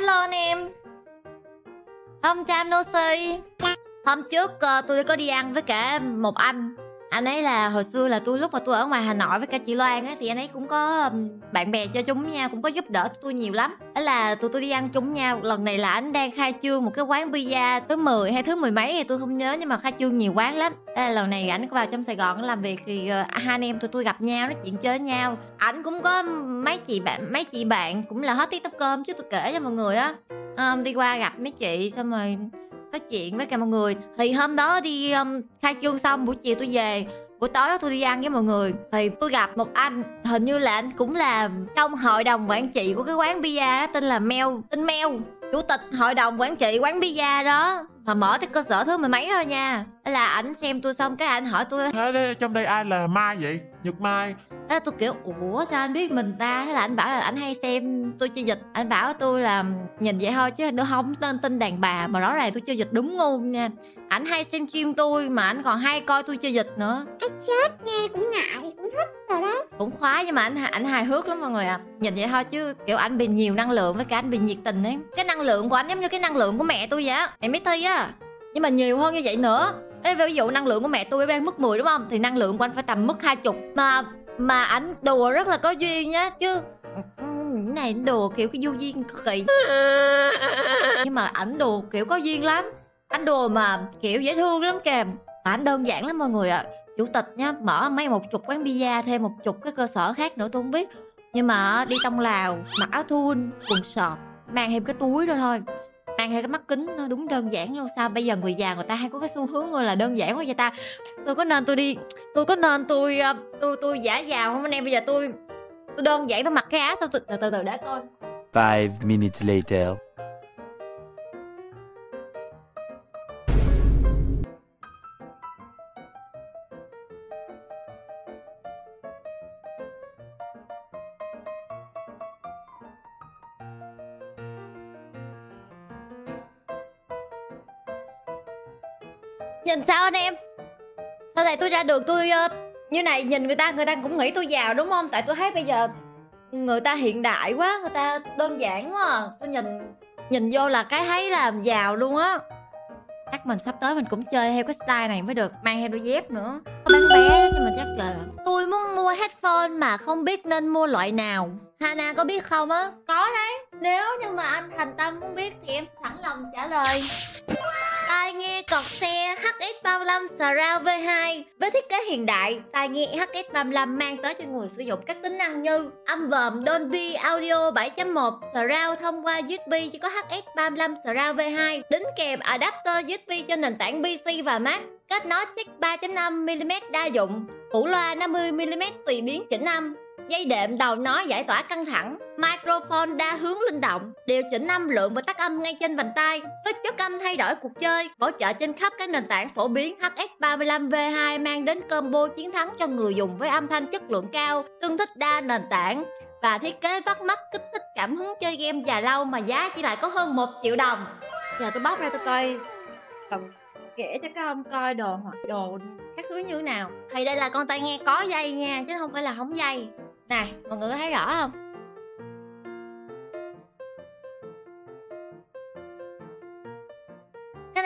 Hello anh em. Hôm time no see. Hôm trước tôi có đi ăn với cả một anh. Anh ấy là hồi xưa là lúc mà tôi ở ngoài Hà Nội với cả chị Loan ấy, thì anh ấy cũng có bạn bè cho chúng nha, cũng có giúp đỡ tôi nhiều lắm. Đó là tôi đi ăn chúng nha. Lần này là anh đang khai trương một cái quán pizza thứ 10 hay thứ 10 mấy thì tôi không nhớ, nhưng mà khai trương nhiều quán lắm. Đó là lần này anh có vào trong Sài Gòn làm việc thì hai anh em tôi gặp nhau nói chuyện chơi nhau. Ảnh cũng có mấy chị bạn cũng là hot tiktoker chứ tôi kể cho mọi người á. Đi qua gặp mấy chị xong rồi nói chuyện với cả mọi người. Thì hôm đó đi khai trương xong, buổi chiều tôi về, buổi tối đó tôi đi ăn với mọi người. Thì tôi gặp một anh, hình như là anh cũng là trong hội đồng quản trị của cái quán pizza đó, tên là Mel. Tên Mel, chủ tịch hội đồng quản trị quán pizza đó, mà mở cái cơ sở thứ mười mấy thôi nha. Là ảnh xem tôi xong cái ảnh hỏi tôi: Thế trong đây ai là Mai vậy? Nhật Mai. Thế tôi kiểu ủa sao anh biết mình ta? Thế là ảnh bảo là ảnh hay xem tôi chơi dịch. Ảnh bảo tôi là nhìn vậy thôi chứ nó không tên tin đàn bà, mà rõ ràng tôi chơi dịch đúng luôn nha. Ảnh hay xem stream tôi mà ảnh còn hay coi tôi chơi dịch nữa. Anh chết nghe cũng ngại cũng thích rồi đó. Cũng khoái nhưng mà ảnh hài hước lắm mọi người ạ. Nhìn vậy thôi chứ kiểu ảnh bị nhiều năng lượng với cả ảnh bị nhiệt tình ấy. Cái năng lượng của ảnh giống như cái năng lượng của mẹ tôi vậy á, mẹ Mithy á. Nhưng mà nhiều hơn như vậy nữa. Ê, ví dụ năng lượng của mẹ tôi đang mức 10 đúng không? Thì năng lượng của anh phải tầm mức 20. Mà ảnh đùa rất là có duyên nhá. Chứ này đùa kiểu cái du duyên cực kỳ. Nhưng mà ảnh đùa kiểu có duyên lắm. Anh đùa mà kiểu dễ thương lắm kìa. Mà ảnh đơn giản lắm mọi người ạ. Chủ tịch nhá, mở mấy 10 quán pizza, thêm 10 cái cơ sở khác nữa tôi không biết. Nhưng mà đi tông Lào, mặc áo thun, quần sọt, mang thêm cái túi đó thôi, mang theo cái mắt kính, nó đúng đơn giản luôn. Sao bây giờ người già người ta hay có cái xu hướng gọi là đơn giản quá vậy ta? Tôi có nên tôi giả giàu không anh em? Bây giờ tôi đơn giản, tôi mặc cái áo sao tôi từ từ để coi. 5 minutes later. Nhìn sao anh em? Sao lại tôi ra đường tôi như này, nhìn người ta cũng nghĩ tôi giàu đúng không? Tại tôi thấy bây giờ người ta hiện đại quá, người ta đơn giản quá à. Tôi nhìn vô là cái thấy là giàu luôn á. Chắc mình sắp tới mình cũng chơi theo cái style này mới được, mang theo đôi dép nữa. Bán bé nhưng mà chắc là tôi muốn mua headphone mà không biết nên mua loại nào. Hana có biết không á? Có đấy. Nếu nhưng mà anh thành tâm muốn biết thì em sẵn lòng trả lời. Tai nghe cọc xe HX35 Surround V2 với thiết kế hiện đại. Tai nghe HX35 mang tới cho người sử dụng các tính năng như âm vòm Dolby Audio 7.1 Surround thông qua USB chỉ có HX35 Surround V2, đính kèm adapter USB cho nền tảng PC và Mac, kết nối jack 3.5mm đa dụng, phủ loa 50mm tùy biến chỉnh âm, dây đệm đầu nói giải tỏa căng thẳng, microphone đa hướng linh động, điều chỉnh âm lượng và tắt âm ngay trên vành tai, tích chất âm thay đổi cuộc chơi, hỗ trợ trên khắp các nền tảng phổ biến. HX35V2 mang đến combo chiến thắng cho người dùng với âm thanh chất lượng cao, tương thích đa nền tảng và thiết kế bắt mắt, kích thích cảm hứng chơi game dài lâu mà giá chỉ lại có hơn 1 triệu đồng. Giờ tôi bóc ra tôi coi, còn kể cho các ông coi đồ các thứ như thế nào. Thì đây là con tai nghe có dây nha, chứ không phải là không dây. Này, mọi người có thấy rõ không? Cái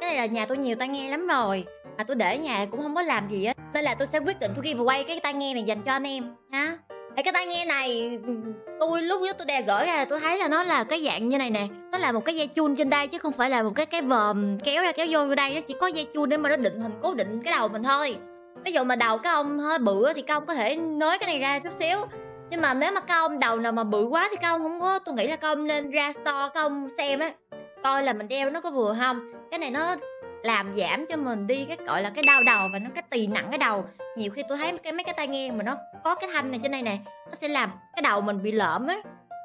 này là nhà tôi nhiều tai nghe lắm rồi, mà tôi để nhà cũng không có làm gì á. Nên là tôi sẽ quyết định tôi giveaway cái tai nghe này dành cho anh em ha. Cái tai nghe này tôi lúc trước tôi đeo gửi ra tôi thấy là nó là cái dạng như này nè. Nó là một cái dây chun trên đây chứ không phải là một cái vòm kéo ra kéo vô đây. Nó chỉ có dây chun để mà nó định hình cố định cái đầu mình thôi. Ví dụ mà đầu các ông hơi bự thì các ông có thể nới cái này ra chút xíu. Nhưng mà nếu mà các ông đầu nào mà bự quá thì các ông không có. Tôi nghĩ là các ông nên ra store các ông xem á, coi là mình đeo nó có vừa không. Cái này nó làm giảm cho mình đi cái gọi là cái đau đầu và nó cái tì nặng cái đầu. Nhiều khi tôi thấy mấy cái tai nghe mà nó có cái thanh này trên đây nè, nó sẽ làm cái đầu mình bị lõm á,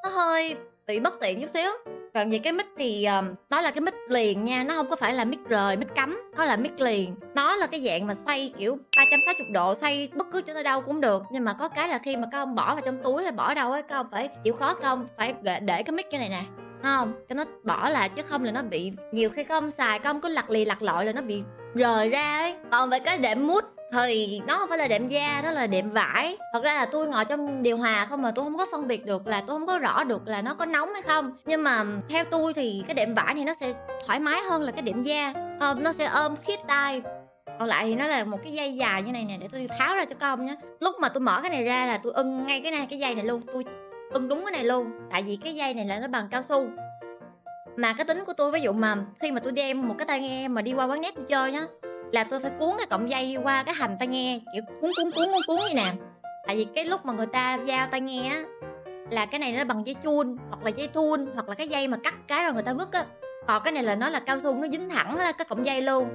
nó hơi bị bất tiện chút xíu. Còn về cái mic thì nó là cái mic liền nha, nó không có phải là mic rời, mic cắm, nó là mic liền. Nó là cái dạng mà xoay kiểu 360 độ, xoay bất cứ chỗ nơi đâu cũng được. Nhưng mà có cái là khi mà các ông bỏ vào trong túi hay bỏ đâu ấy, các ông phải chịu khó, các ông phải để cái mic như này nè, không cho nó bỏ lại, chứ không là nó bị nhiều khi các ông xài, các ông cứ lặt lì lặt lội là nó bị rời ra ấy. Còn về cái đệm mút thì nó không phải là đệm da, đó là đệm vải. Thật ra là tôi ngồi trong điều hòa không mà tôi không có phân biệt được, là tôi không có rõ được là nó có nóng hay không. Nhưng mà theo tôi thì cái đệm vải này nó sẽ thoải mái hơn là cái đệm da, nó sẽ ôm khít tay. Còn lại thì nó là một cái dây dài như này nè, để tôi tháo ra cho con nhé. Lúc mà tôi mở cái này ra là tôi ưng ngay cái này, cái dây này luôn, tôi ưng đúng cái này luôn. Tại vì cái dây này là nó bằng cao su. Mà cái tính của tôi, ví dụ mà khi mà tôi đem một cái tai nghe mà đi qua quán net tôi chơi nhá, là tôi phải cuốn cái cọng dây qua cái hầm tai nghe, kiểu cuốn như nè. Tại vì cái lúc mà người ta giao tai nghe á, là cái này nó bằng dây chun hoặc là dây thun, hoặc là cái dây mà cắt cái rồi người ta vứt á. Còn cái này là nó là cao su, nó dính thẳng cái cọng dây luôn.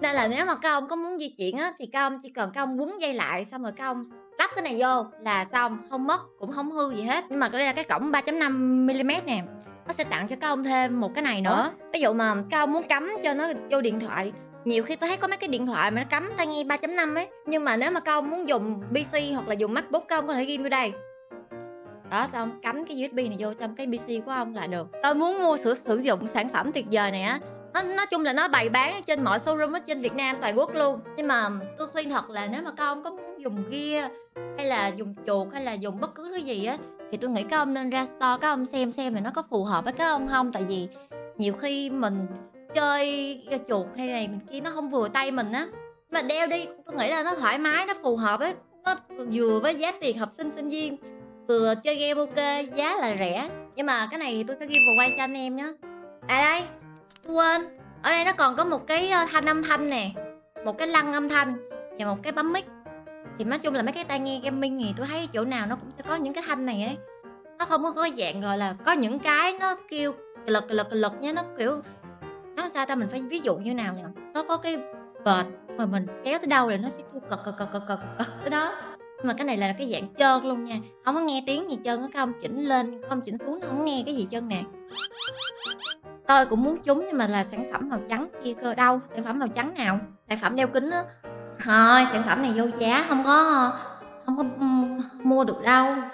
Nên là nếu mà các ông có muốn di chuyển á, thì các ông chỉ cần các ông quấn dây lại, xong rồi các ông lắp cái này vô là xong, không mất cũng không hư gì hết. Nhưng mà đây là cái cổng 3.5mm nè, nó sẽ tặng cho các ông thêm một cái này nữa. Ví dụ mà các ông muốn cắm cho nó vô điện thoại, nhiều khi tôi thấy có mấy cái điện thoại mà nó cắm tai nghe 3.5 ấy. Nhưng mà nếu mà các ông muốn dùng PC hoặc là dùng MacBook, các ông có thể ghi vô đây. Đó, xong cắm cái USB này vô trong cái PC của ông là được. Tôi muốn mua sử dụng sản phẩm tuyệt vời này á. Nói chung là nó bày bán trên mọi showroom ở trên Việt Nam, toàn quốc luôn. Nhưng mà tôi khuyên thật là nếu mà các ông có muốn dùng gear hay là dùng chuột hay là dùng bất cứ thứ gì á, thì tôi nghĩ các ông nên ra store các ông xem là nó có phù hợp với các ông không. Tại vì nhiều khi mình chơi chuột hay này mình kia nó không vừa tay mình á, mà đeo đi tôi nghĩ là nó thoải mái, nó phù hợp ấy, nó vừa với giá tiền học sinh sinh viên, vừa chơi game ok, giá là rẻ. Nhưng mà cái này tôi sẽ ghi vào quay cho anh em nhé. À đây, tôi quên, ở đây nó còn có một cái thanh âm thanh nè, một cái lăng âm thanh và một cái bấm mic. Thì nói chung là mấy cái tai nghe gaming thì tôi thấy chỗ nào nó cũng sẽ có những cái thanh này ấy. Nó không có cái dạng gọi là, có những cái nó kêu lực nha, nó kiểu nó sao ta, mình phải ví dụ như nào nhỉ? Nó có cái vệt mà mình kéo tới đâu là nó sẽ cực tới đó. Nhưng mà cái này là cái dạng trơn luôn nha, không có nghe tiếng gì trơn, không chỉnh lên không chỉnh xuống, nó không nghe cái gì trơn nè. Tôi cũng muốn chúng, nhưng mà là sản phẩm màu trắng kia cơ. Đâu, sản phẩm màu trắng nào? Sản phẩm đeo kính á. Thôi, sản phẩm này vô giá, không có mua được đâu.